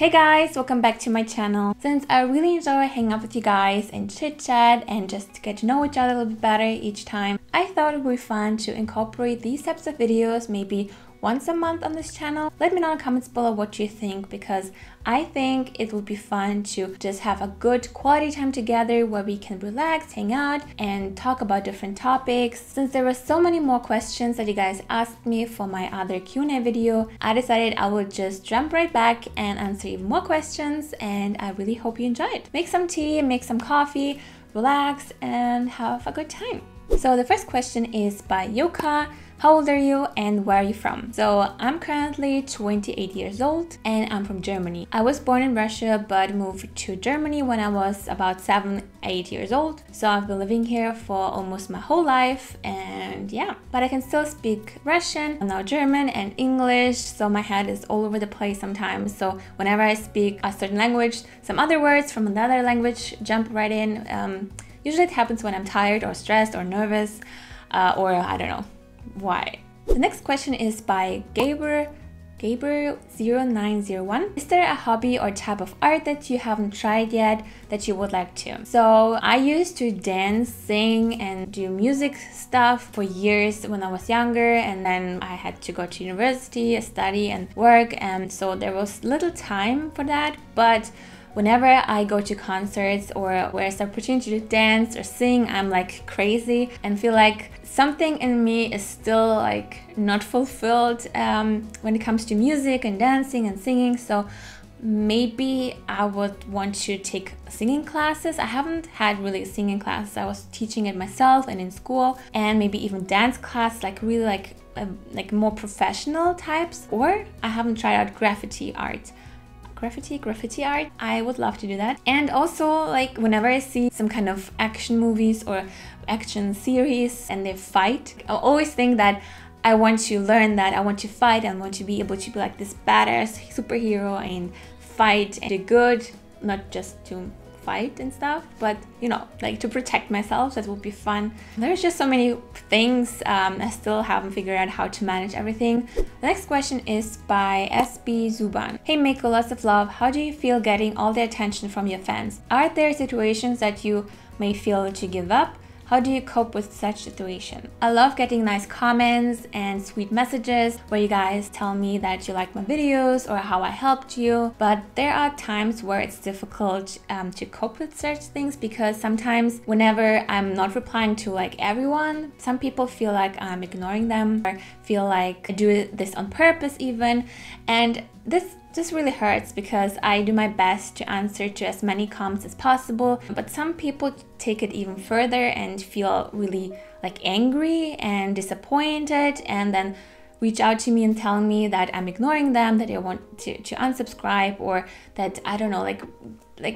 Hey guys, welcome back to my channel. Since I really enjoy hanging out with you guys and chit chat and just get to know each other a little bit better each time, I thought it would be fun to incorporate these types of videos maybe once a month on this channel. Let me know in the comments below what you think, because I think it would be fun to just have a good quality time together where we can relax, hang out, and talk about different topics. Since there were so many more questions that you guys asked me for my other Q&A video, I decided I would just jump right back and answer even more questions, and I really hope you enjoy it. Make some tea, make some coffee, relax, and have a good time. So the first question is by Yoka. How old are you and where are you from? So I'm currently 28 years old and I'm from Germany. I was born in Russia but moved to Germany when I was about 7-8 years old. So I've been living here for almost my whole life, and yeah. But I can still speak Russian, I'm now German and English, so my head is all over the place sometimes. So whenever I speak a certain language, some other words from another language jump right in. Usually it happens when I'm tired or stressed or nervous, or I don't know why. The next question is by Gaber0901. Is there a hobby or type of art that you haven't tried yet that you would like to? So I used to dance, sing, and do music stuff for years when I was younger, and then I had to go to university, study and work, and so there was little time for that. But whenever I go to concerts or where's the opportunity to dance or sing, I'm like crazy and feel like something in me is still like not fulfilled when it comes to music and dancing and singing. So maybe I would want to take singing classes. I haven't had really singing classes. I was teaching it myself and in school, and maybe even dance class, like really like more professional types. Or I haven't tried out graffiti art. Graffiti art. I would love to do that. And also, like, whenever I see some kind of action movies or action series and they fight, I always think that I want to learn that. I want to fight and want to be able to be like this badass superhero and fight and do good, not just to fight and stuff, but you know, like to protect myself. That would be fun. There's just so many things. I still haven't figured out how to manage everything. The next question is by SB Zuban. Hey Mako, lots of love. How do you feel getting all the attention from your fans? Are there situations that you may feel to give up? How do you cope with such situation? I love getting nice comments and sweet messages where you guys tell me that you like my videos or how I helped you. But there are times where it's difficult to cope with such things, because sometimes whenever I'm not replying to like everyone, some people feel like I'm ignoring them or feel like I do this on purpose even. And this just really hurts, because I do my best to answer to as many comments as possible, but some people take it even further and feel really like angry and disappointed, and then reach out to me and tell me that I'm ignoring them, that I want to unsubscribe, or that I don't know, like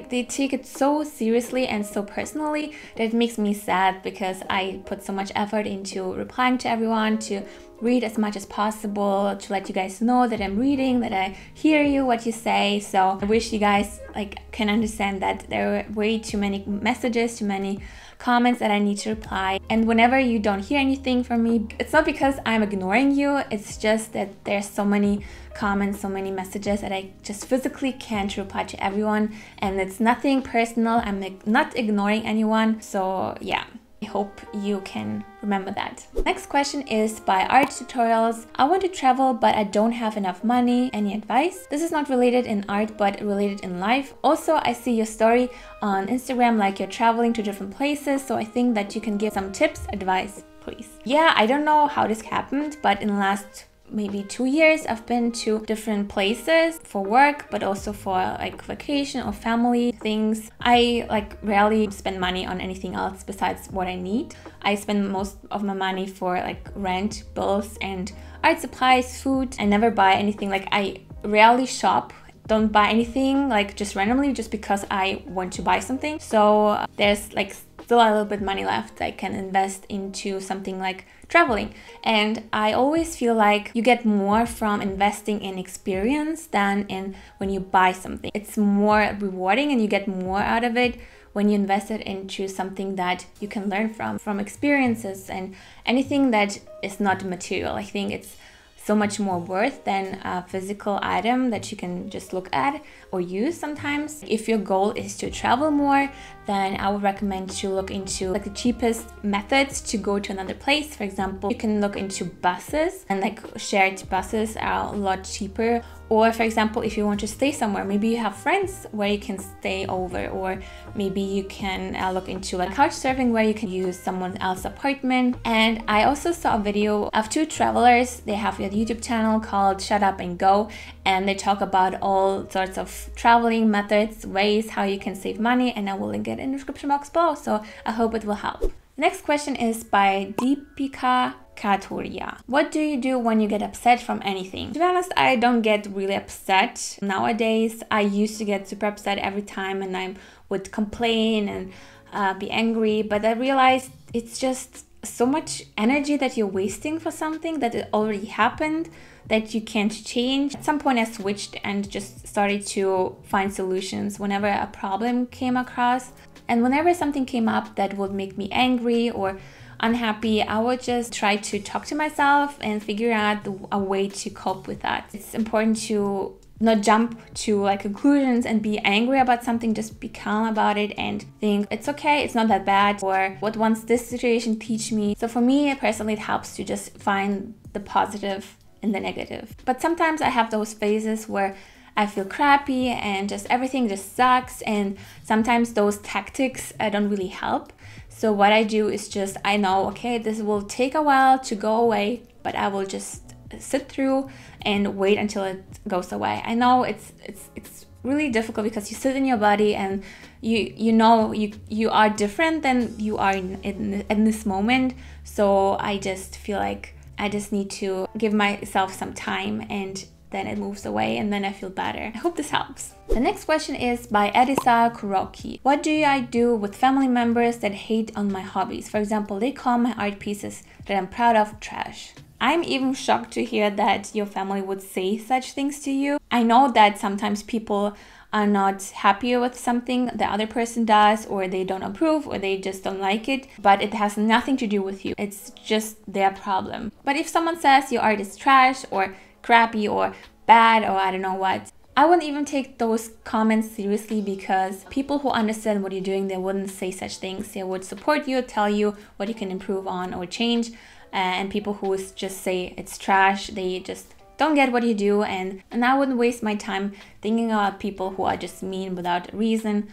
they take it so seriously and so personally that it makes me sad, because I put so much effort into replying to everyone, to read as much as possible, to let you guys know that I'm reading, that I hear you, what you say. So I wish you guys like can understand that there are way too many messages, too many comments that I need to reply. And whenever you don't hear anything from me, it's not because I'm ignoring you, it's just that there's so many comments, so many messages that I just physically can't reply to everyone. And it's nothing personal, I'm not ignoring anyone. So yeah, I hope you can remember that. Next question is by Art Tutorials. I want to travel, but I don't have enough money. Any advice? This is not related in art, but related in life. Also, I see your story on Instagram, like you're traveling to different places. So I think that you can give some tips, advice, please. Yeah, I don't know how this happened, but in the last maybe 2 years I've been to different places for work, but also for like vacation or family things. I like rarely spend money on anything else besides what I need. I spend most of my money for like rent, bills and art supplies, food. I never buy anything, like I rarely shop, don't buy anything like just randomly just because I want to buy something. So there's like still a little bit money left I can invest into something like traveling. And I always feel like you get more from investing in experience than in when you buy something. It's more rewarding and you get more out of it when you invest it into something that you can learn from experiences and anything that is not material. I think it's so much more worth than a physical item that you can just look at or use sometimes. If your goal is to travel more, then I would recommend you look into like the cheapest methods to go to another place. For example, you can look into buses, and like shared buses are a lot cheaper. Or for example, if you want to stay somewhere, maybe you have friends where you can stay over, or maybe you can look into like couch surfing where you can use someone else's apartment. And I also saw a video of two travelers. They have a YouTube channel called Shut Up and Go, and they talk about all sorts of traveling methods, ways how you can save money, and I will link it in the description box below. So I hope it will help. Next question is by Deepika Katoria. What do you do when you get upset from anything? To be honest, I don't get really upset nowadays. I used to get super upset every time, and I would complain and be angry, but I realized it's just so much energy that you're wasting for something that it already happened, that you can't change. At some point I switched and just started to find solutions whenever a problem came across. And whenever something came up that would make me angry or unhappy, I would just try to talk to myself and figure out a way to cope with that. It's important to not jump to like conclusions and be angry about something. Just be calm about it and think it's okay, it's not that bad, or what once this situation teach me. So for me personally, it helps to just find the positive in the negative. But sometimes I have those phases where I feel crappy and just everything just sucks, and sometimes those tactics don't really help. So what I do is just, I know, okay, this will take a while to go away, but I will just sit through and wait until it goes away. I know it's really difficult because you sit in your body and you know you are different than you are in this moment. So I just feel like I just need to give myself some time, and then it moves away, and then I feel better. I hope this helps. The next question is by Edisa Kuroki. What do I do with family members that hate on my hobbies? For example, they call my art pieces that I'm proud of trash. I'm even shocked to hear that your family would say such things to you. I know that sometimes people are not happy with something the other person does, or they don't approve, or they just don't like it, but it has nothing to do with you. It's just their problem. But if someone says your art is trash or crappy or bad or I don't know what, I wouldn't even take those comments seriously, because people who understand what you're doing, they wouldn't say such things. They would support you, tell you what you can improve on or change. And people who just say it's trash, they just don't get what you do, and I wouldn't waste my time thinking about people who are just mean without reason.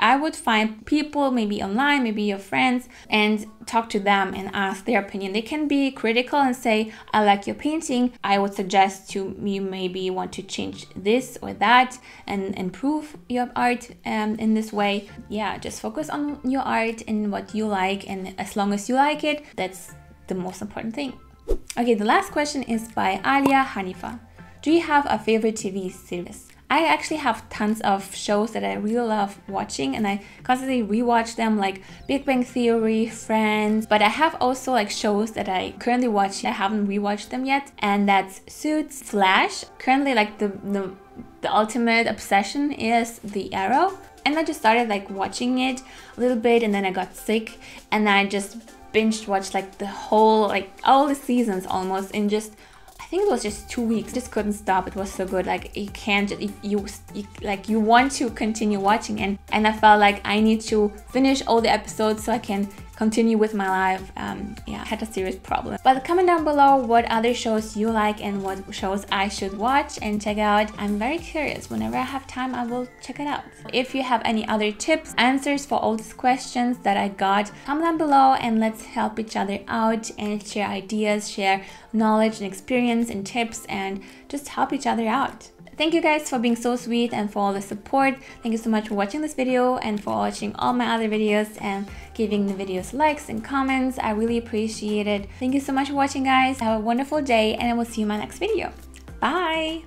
I would find people, maybe online, maybe your friends, and talk to them and ask their opinion. They can be critical and say, I like your painting. I would suggest to you maybe want to change this or that and improve your art in this way. Yeah, just focus on your art and what you like, and as long as you like it, that's the most important thing. Okay, the last question is by Alia Hanifa. Do you have a favorite TV series? I actually have tons of shows that I really love watching, and I constantly rewatch them, like Big Bang Theory, Friends. But I have also like shows that I currently watch, I haven't rewatched them yet, and that's Suits, Flash. Currently, like the ultimate obsession is The Arrow, and I just started like watching it a little bit, and then I got sick, and I just binge watched like the whole, like all the seasons almost in just, I think it was just 2 weeks. Just couldn't stop. It was so good. Like you can't, you like you want to continue watching, and I felt like I need to finish all the episodes so I can continue with my life. Yeah, I had a serious problem. But comment down below what other shows you like and what shows I should watch and check out. I'm very curious. Whenever I have time, I will check it out. If you have any other tips, answers for all these questions that I got, comment down below, and let's help each other out and share ideas, share knowledge and experience and tips, and just help each other out. Thank you guys for being so sweet and for all the support. Thank you so much for watching this video and for watching all my other videos and giving the videos likes and comments. I really appreciate it. Thank you so much for watching, guys. Have a wonderful day, and I will see you in my next video. Bye!